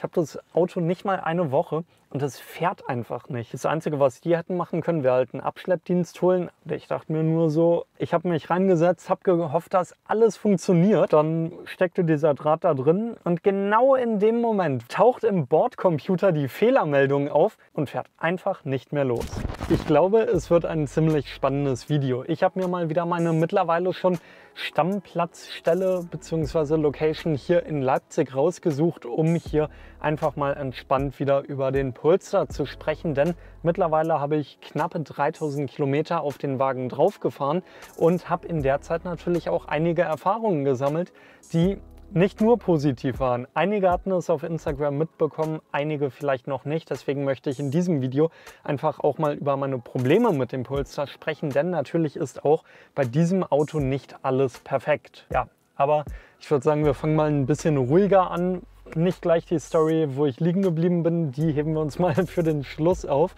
Ich habe das Auto nicht mal eine Woche und es fährt einfach nicht. Das Einzige, was die hätten machen können, wäre halt einen Abschleppdienst holen. Ich dachte mir nur so, ich habe mich reingesetzt, habe gehofft, dass alles funktioniert. Dann steckte dieser Draht da drin und genau in dem Moment taucht im Bordcomputer die Fehlermeldung auf und fährt einfach nicht mehr los. Ich glaube, es wird ein ziemlich spannendes Video. Ich habe mir mal wieder meine mittlerweile schon Stammplatzstelle bzw. Location hier in Leipzig rausgesucht, um hier einfach mal entspannt wieder über den Polestar zu sprechen, denn mittlerweile habe ich knappe 3000 Kilometer auf den Wagen draufgefahren und habe in der Zeit natürlich auch einige Erfahrungen gesammelt, die nicht nur positiv waren. Einige hatten es auf Instagram mitbekommen, einige vielleicht noch nicht. Deswegen möchte ich in diesem Video einfach auch mal über meine Probleme mit dem Polestar sprechen, denn natürlich ist auch bei diesem Auto nicht alles perfekt. Ja, aber ich würde sagen, wir fangen mal ein bisschen ruhiger an. Nicht gleich die Story, wo ich liegen geblieben bin, die heben wir uns mal für den Schluss auf.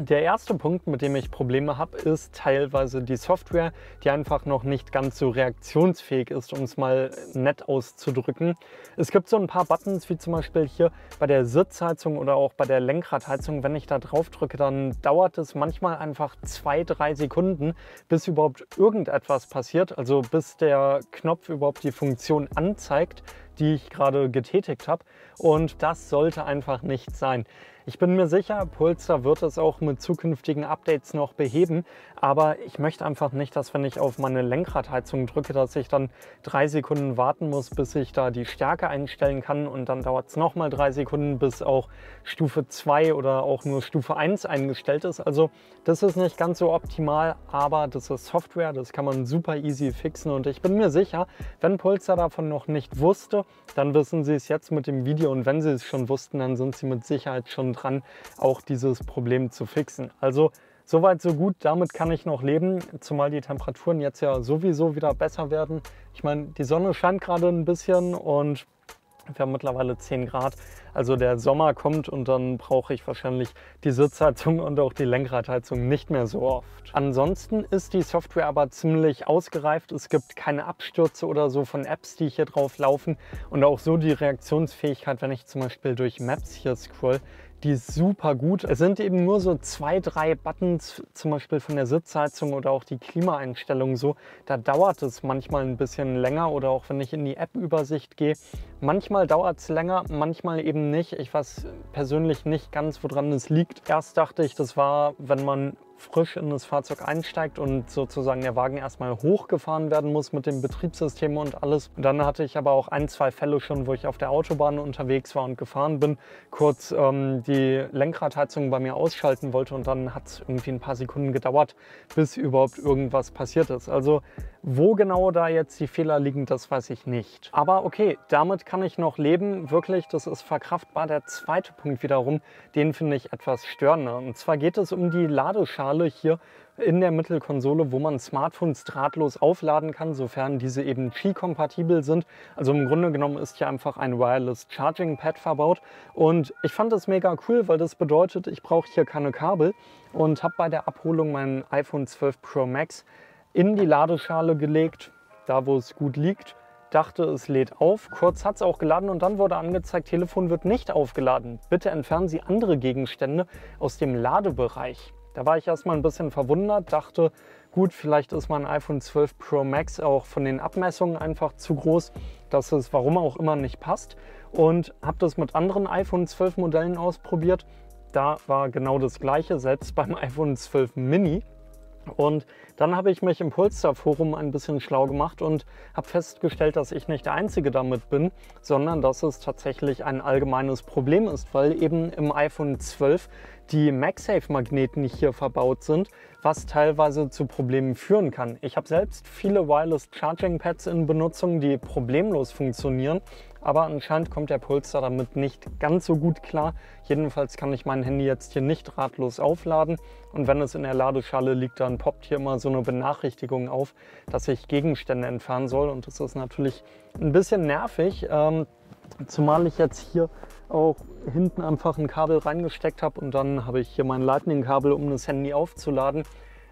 Der erste Punkt, mit dem ich Probleme habe, ist teilweise die Software, die einfach noch nicht ganz so reaktionsfähig ist, um es mal nett auszudrücken. Es gibt so ein paar Buttons, wie zum Beispiel hier bei der Sitzheizung oder auch bei der Lenkradheizung. Wenn ich da drauf drücke, dann dauert es manchmal einfach 2-3 Sekunden, bis überhaupt irgendetwas passiert, also bis der Knopf überhaupt die Funktion anzeigt, die ich gerade getätigt habe. Und das sollte einfach nicht sein. Ich bin mir sicher, Polestar wird es auch mit zukünftigen Updates noch beheben, aber ich möchte einfach nicht, dass wenn ich auf meine Lenkradheizung drücke, dass ich dann 3 Sekunden warten muss, bis ich da die Stärke einstellen kann und dann dauert es nochmal 3 Sekunden, bis auch Stufe 2 oder auch nur Stufe 1 eingestellt ist. Also das ist nicht ganz so optimal, aber das ist Software, das kann man super easy fixen und ich bin mir sicher, wenn Polestar davon noch nicht wusste, dann wissen sie es jetzt mit dem Video und wenn sie es schon wussten, dann sind sie mit Sicherheit schon dran, auch dieses Problem zu fixen. Also soweit so gut, damit kann ich noch leben, zumal die Temperaturen jetzt ja sowieso wieder besser werden. Ich meine, die Sonne scheint gerade ein bisschen und wir haben mittlerweile 10 Grad, also der Sommer kommt und dann brauche ich wahrscheinlich die Sitzheizung und auch die Lenkradheizung nicht mehr so oft. Ansonsten ist die Software aber ziemlich ausgereift. Es gibt keine Abstürze oder so von Apps, die hier drauf laufen und auch so die Reaktionsfähigkeit, wenn ich zum Beispiel durch Maps hier scroll, die ist super gut. Es sind eben nur so 2-3 Buttons, zum Beispiel von der Sitzheizung oder auch die Klimaeinstellung so. Da dauert es manchmal ein bisschen länger oder auch wenn ich in die App-Übersicht gehe. Manchmal dauert es länger, manchmal eben nicht. Ich weiß persönlich nicht ganz, woran es liegt. Erst dachte ich, das war, wenn man frisch in das Fahrzeug einsteigt und sozusagen der Wagen erstmal hochgefahren werden muss mit dem Betriebssystem und alles. Und dann hatte ich aber auch 1-2 Fälle schon, wo ich auf der Autobahn unterwegs war und gefahren bin, kurz die Lenkradheizung bei mir ausschalten wollte und dann hat es irgendwie ein paar Sekunden gedauert, bis überhaupt irgendwas passiert ist. Also wo genau da jetzt die Fehler liegen, das weiß ich nicht. Aber okay, damit kann ich noch leben. Wirklich, das ist verkraftbar. Der zweite Punkt wiederum, den finde ich etwas störender. Und zwar geht es um die Ladeschale hier in der Mittelkonsole, wo man Smartphones drahtlos aufladen kann, sofern diese eben Qi-kompatibel sind. Also im Grunde genommen ist hier einfach ein Wireless Charging Pad verbaut und ich fand das mega cool, weil das bedeutet, ich brauche hier keine Kabel und habe bei der Abholung meinen iPhone 12 Pro Max in die Ladeschale gelegt, da wo es gut liegt. Dachte, es lädt auf, kurz hat es auch geladen und dann wurde angezeigt, Telefon wird nicht aufgeladen. Bitte entfernen Sie andere Gegenstände aus dem Ladebereich. Da war ich erstmal ein bisschen verwundert, dachte, gut, vielleicht ist mein iPhone 12 Pro Max auch von den Abmessungen einfach zu groß, dass es warum auch immer nicht passt und habe das mit anderen iPhone 12 Modellen ausprobiert. Da war genau das Gleiche, selbst beim iPhone 12 Mini. Und dann habe ich mich im Polestar Forum ein bisschen schlau gemacht und habe festgestellt, dass ich nicht der Einzige damit bin, sondern dass es tatsächlich ein allgemeines Problem ist, weil eben im iPhone 12 die MagSafe-Magneten hier verbaut sind, was teilweise zu Problemen führen kann. Ich habe selbst viele Wireless Charging Pads in Benutzung, die problemlos funktionieren, aber anscheinend kommt der Polestar damit nicht ganz so gut klar. Jedenfalls kann ich mein Handy jetzt hier nicht drahtlos aufladen und wenn es in der Ladeschale liegt, dann poppt hier immer so eine Benachrichtigung auf, dass ich Gegenstände entfernen soll und das ist natürlich ein bisschen nervig, zumal ich jetzt hier auch hinten einfach ein Kabel reingesteckt habe und dann habe ich hier mein Lightning-Kabel, um das Handy aufzuladen.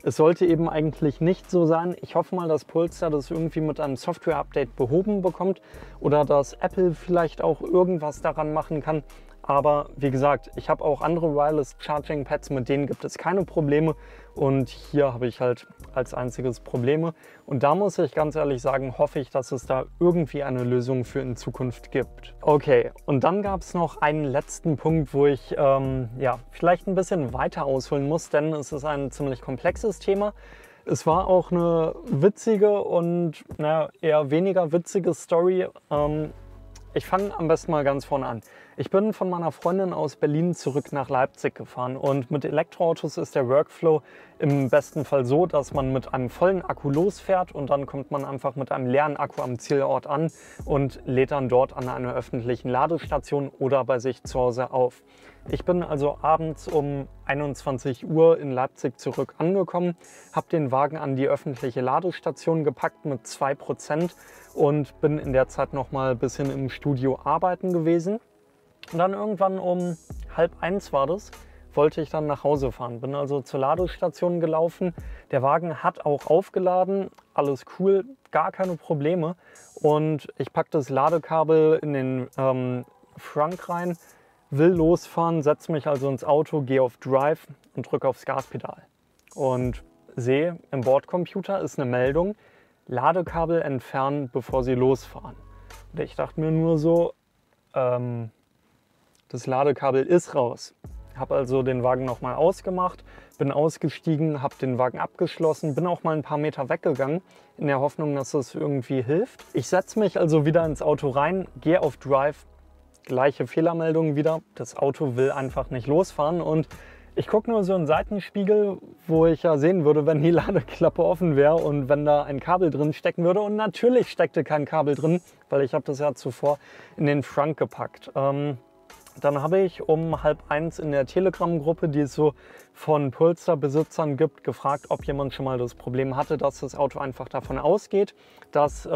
Es sollte eben eigentlich nicht so sein. Ich hoffe mal, dass Polestar das irgendwie mit einem Software-Update behoben bekommt oder dass Apple vielleicht auch irgendwas daran machen kann. Aber wie gesagt, ich habe auch andere Wireless Charging Pads, mit denen gibt es keine Probleme und hier habe ich halt als einziges Probleme. Und da muss ich ganz ehrlich sagen, hoffe ich, dass es da irgendwie eine Lösung für in Zukunft gibt. Okay, und dann gab es noch einen letzten Punkt, wo ich ja, vielleicht ein bisschen weiter ausholen muss, denn es ist ein ziemlich komplexes Thema. Es war auch eine witzige und naja, eher weniger witzige Story. Ich fange am besten mal ganz vorne an. Ich bin von meiner Freundin aus Berlin zurück nach Leipzig gefahren und mit Elektroautos ist der Workflow im besten Fall so, dass man mit einem vollen Akku losfährt und dann kommt man einfach mit einem leeren Akku am Zielort an und lädt dann dort an einer öffentlichen Ladestation oder bei sich zu Hause auf. Ich bin also abends um 21 Uhr in Leipzig zurück angekommen, habe den Wagen an die öffentliche Ladestation gepackt mit 2% und bin in der Zeit noch mal ein bisschen im Studio arbeiten gewesen. Und dann irgendwann um 12:30 war das, wollte ich dann nach Hause fahren. Bin also zur Ladestation gelaufen. Der Wagen hat auch aufgeladen. Alles cool, gar keine Probleme. Und ich packe das Ladekabel in den Frunk rein, will losfahren, setze mich also ins Auto, gehe auf Drive und drücke aufs Gaspedal. Und sehe, im Bordcomputer ist eine Meldung, Ladekabel entfernen, bevor Sie losfahren. Und ich dachte mir nur so, das Ladekabel ist raus. Habe also den Wagen nochmal ausgemacht, bin ausgestiegen, habe den Wagen abgeschlossen, bin auch mal ein paar Meter weggegangen, in der Hoffnung, dass das irgendwie hilft. Ich setze mich also wieder ins Auto rein, gehe auf Drive, gleiche Fehlermeldung wieder. Das Auto will einfach nicht losfahren und ich gucke nur so einen Seitenspiegel, wo ich ja sehen würde, wenn die Ladeklappe offen wäre und wenn da ein Kabel drin stecken würde. Und natürlich steckte kein Kabel drin, weil ich habe das ja zuvor in den Frunk gepackt. Dann habe ich um 12:30 in der Telegram-Gruppe, die es so von Polestar-Besitzern gibt, gefragt, ob jemand schon mal das Problem hatte, dass das Auto einfach davon ausgeht, dass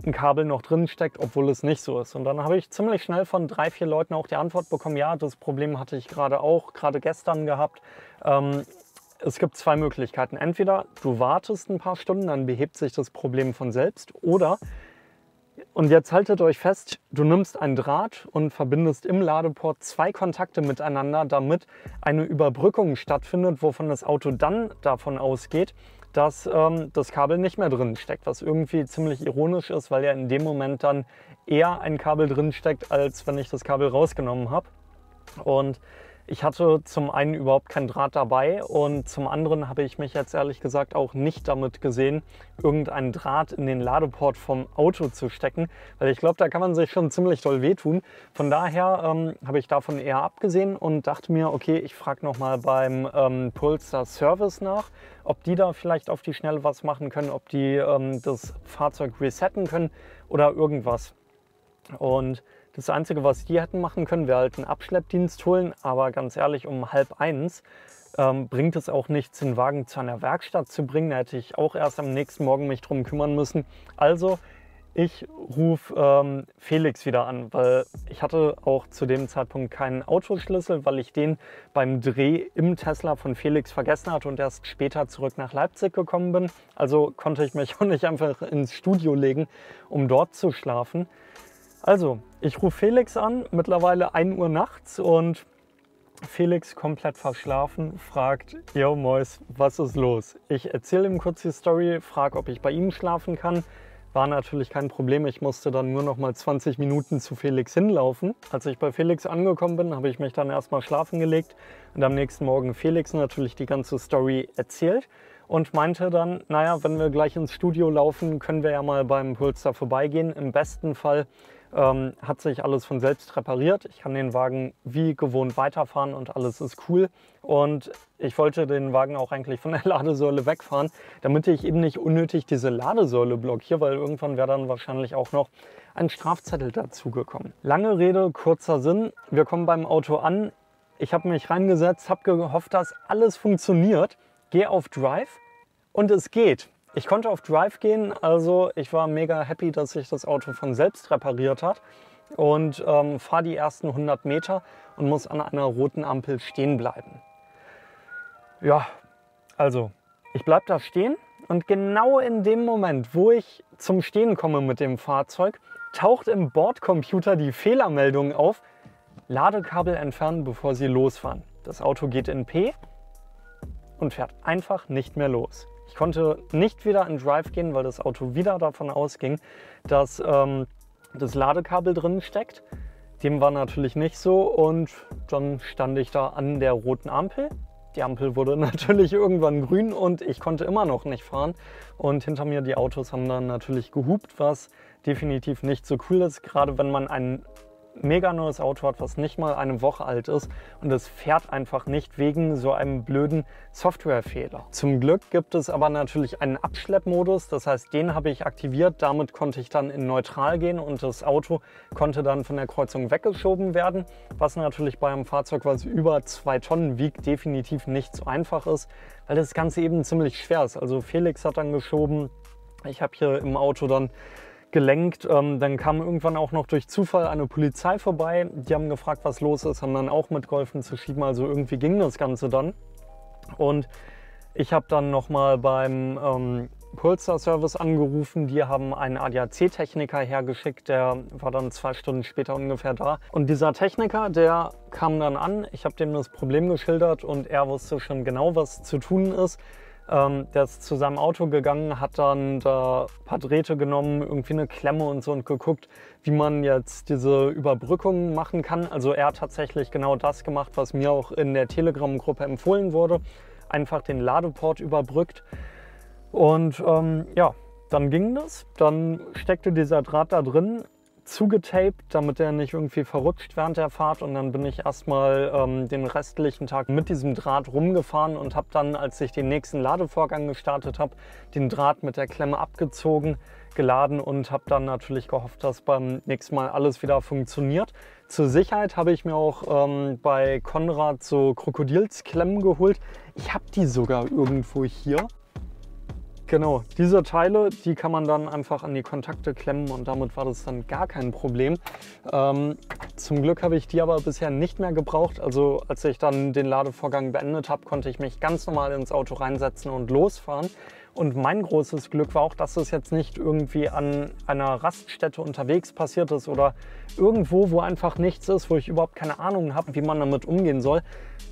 ein Kabel noch drin steckt, obwohl es nicht so ist. Und dann habe ich ziemlich schnell von 3, 4 Leuten auch die Antwort bekommen, ja, das Problem hatte ich gerade gestern gehabt. Es gibt zwei Möglichkeiten. Entweder du wartest ein paar Stunden, dann behebt sich das Problem von selbst, oder... Und jetzt haltet euch fest, du nimmst einen Draht und verbindest im Ladeport zwei Kontakte miteinander, damit eine Überbrückung stattfindet, wovon das Auto dann davon ausgeht, dass das Kabel nicht mehr drin steckt, was irgendwie ziemlich ironisch ist, weil ja in dem Moment dann eher ein Kabel drin steckt, als wenn ich das Kabel rausgenommen habe. Und ich hatte zum einen überhaupt keinen Draht dabei und zum anderen habe ich mich jetzt ehrlich gesagt auch nicht damit gesehen, irgendeinen Draht in den Ladeport vom Auto zu stecken, weil ich glaube, da kann man sich schon ziemlich doll wehtun. Von daher habe ich davon eher abgesehen und dachte mir, okay, ich frage nochmal beim Polestar Service nach, ob die da vielleicht auf die Schnelle was machen können, ob die das Fahrzeug resetten können oder irgendwas. Und das Einzige, was die hätten machen können, wäre halt einen Abschleppdienst holen, aber ganz ehrlich, um 12:30 bringt es auch nichts, den Wagen zu einer Werkstatt zu bringen. Da hätte ich auch erst am nächsten Morgen mich drum kümmern müssen. Also ich rufe Felix wieder an, weil ich hatte auch zu dem Zeitpunkt keinen Autoschlüssel, weil ich den beim Dreh im Tesla von Felix vergessen hatte und erst später zurück nach Leipzig gekommen bin. Also konnte ich mich auch nicht einfach ins Studio legen, um dort zu schlafen. Also, ich rufe Felix an, mittlerweile 1 Uhr nachts und Felix, komplett verschlafen, fragt, yo Mois, was ist los? Ich erzähle ihm kurz die Story, frage, ob ich bei ihm schlafen kann. War natürlich kein Problem, ich musste dann nur noch mal 20 Minuten zu Felix hinlaufen. Als ich bei Felix angekommen bin, habe ich mich dann erstmal schlafen gelegt und am nächsten Morgen Felix natürlich die ganze Story erzählt. Und meinte dann, naja, wenn wir gleich ins Studio laufen, können wir ja mal beim Polestar vorbeigehen. Im besten Fall hat sich alles von selbst repariert. Ich kann den Wagen wie gewohnt weiterfahren und alles ist cool. Und ich wollte den Wagen auch eigentlich von der Ladesäule wegfahren, damit ich eben nicht unnötig diese Ladesäule blockiere, weil irgendwann wäre dann wahrscheinlich auch noch ein Strafzettel dazugekommen. Lange Rede, kurzer Sinn. Wir kommen beim Auto an. Ich habe mich reingesetzt, habe gehofft, dass alles funktioniert. Gehe auf Drive und es geht. Ich konnte auf Drive gehen, also ich war mega happy, dass sich das Auto von selbst repariert hat und fahre die ersten 100 Meter und muss an einer roten Ampel stehen bleiben. Ja, also Ich bleibe da stehen und genau in dem Moment, wo ich zum Stehen komme mit dem Fahrzeug, taucht im Bordcomputer die Fehlermeldung auf: Ladekabel entfernen, bevor Sie losfahren. Das Auto geht in P und fährt einfach nicht mehr los. Ich konnte nicht wieder in Drive gehen, weil das Auto wieder davon ausging, dass das Ladekabel drin steckt. Dem war natürlich nicht so und dann stand ich da an der roten Ampel. Die Ampel wurde natürlich irgendwann grün und ich konnte immer noch nicht fahren. Und hinter mir die Autos haben dann natürlich gehupt, was definitiv nicht so cool ist, gerade wenn man ein mega neues Auto hat, was nicht mal eine Woche alt ist und es fährt einfach nicht wegen so einem blöden Softwarefehler. Zum Glück gibt es aber natürlich einen Abschleppmodus, das heißt, den habe ich aktiviert, damit konnte ich dann in neutral gehen und das Auto konnte dann von der Kreuzung weggeschoben werden, was natürlich bei einem Fahrzeug, was über 2 Tonnen wiegt, definitiv nicht so einfach ist, weil das Ganze eben ziemlich schwer ist. Also Felix hat dann geschoben, ich habe hier im Auto dann gelenkt. Dann kam irgendwann auch noch durch Zufall eine Polizei vorbei. Die haben gefragt, was los ist, haben dann auch mitgeholfen zu schieben. Also irgendwie ging das Ganze dann. Und ich habe dann nochmal beim Polestar Service angerufen. Die haben einen ADAC-Techniker hergeschickt. Der war dann 2 Stunden später ungefähr da. Und dieser Techniker, der kam dann an. Ich habe dem das Problem geschildert und er wusste schon genau, was zu tun ist. Der ist zu seinem Auto gegangen, hat dann da ein paar Drähte genommen, irgendwie eine Klemme und so und geguckt, wie man jetzt diese Überbrückung machen kann. Also er hat tatsächlich genau das gemacht, was mir auch in der Telegram-Gruppe empfohlen wurde. Einfach den Ladeport überbrückt und ja, dann ging das. Dann steckte dieser Draht da drin, zugetaped, damit er nicht irgendwie verrutscht während der Fahrt, und dann bin ich erstmal den restlichen Tag mit diesem Draht rumgefahren und habe dann, als ich den nächsten Ladevorgang gestartet habe, den Draht mit der Klemme abgezogen, geladen und habe dann natürlich gehofft, dass beim nächsten Mal alles wieder funktioniert. Zur Sicherheit habe ich mir auch bei Konrad so Krokodilsklemmen geholt. Ich habe die sogar irgendwo hier. Genau, diese Teile, die kann man dann einfach an die Kontakte klemmen und damit war das dann gar kein Problem. Zum Glück habe ich die aber bisher nicht mehr gebraucht. Also als ich dann den Ladevorgang beendet habe, konnte ich mich ganz normal ins Auto reinsetzen und losfahren. Und mein großes Glück war auch, dass es jetzt nicht irgendwie an einer Raststätte unterwegs passiert ist oder irgendwo, wo einfach nichts ist, wo ich überhaupt keine Ahnung habe, wie man damit umgehen soll.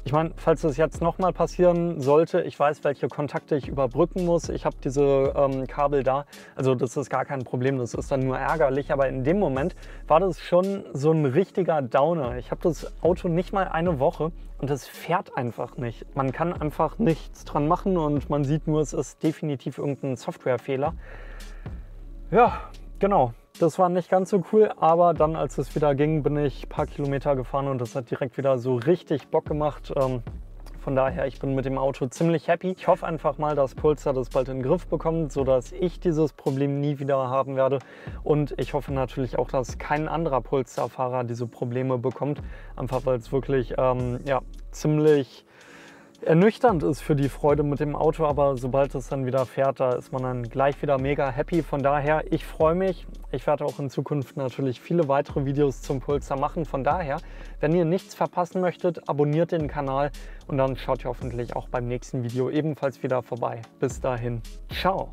Ich meine, falls das jetzt nochmal passieren sollte, ich weiß, welche Kontakte ich überbrücken muss. Ich habe diese Kabel da, also das ist gar kein Problem, das ist dann nur ärgerlich. Aber in dem Moment war das schon so ein richtiger Downer. Ich habe das Auto nicht mal eine Woche und es fährt einfach nicht. Man kann einfach nichts dran machen und man sieht nur, es ist definitiv irgendein Softwarefehler. Ja, genau. Das war nicht ganz so cool, aber dann, als es wieder ging, bin ich ein paar Kilometer gefahren und das hat direkt wieder so richtig Bock gemacht. Von daher, ich bin mit dem Auto ziemlich happy. Ich hoffe einfach mal, dass Polestar das bald in den Griff bekommt, sodass ich dieses Problem nie wieder haben werde. Und ich hoffe natürlich auch, dass kein anderer Polestar-Fahrer diese Probleme bekommt, einfach weil es wirklich ja, ziemlich ernüchternd ist für die Freude mit dem Auto, aber sobald es dann wieder fährt, da ist man dann gleich wieder mega happy. Von daher, ich freue mich. Ich werde auch in Zukunft natürlich viele weitere Videos zum Polestar machen. Von daher, wenn ihr nichts verpassen möchtet, abonniert den Kanal und dann schaut ihr hoffentlich auch beim nächsten Video ebenfalls wieder vorbei. Bis dahin, ciao!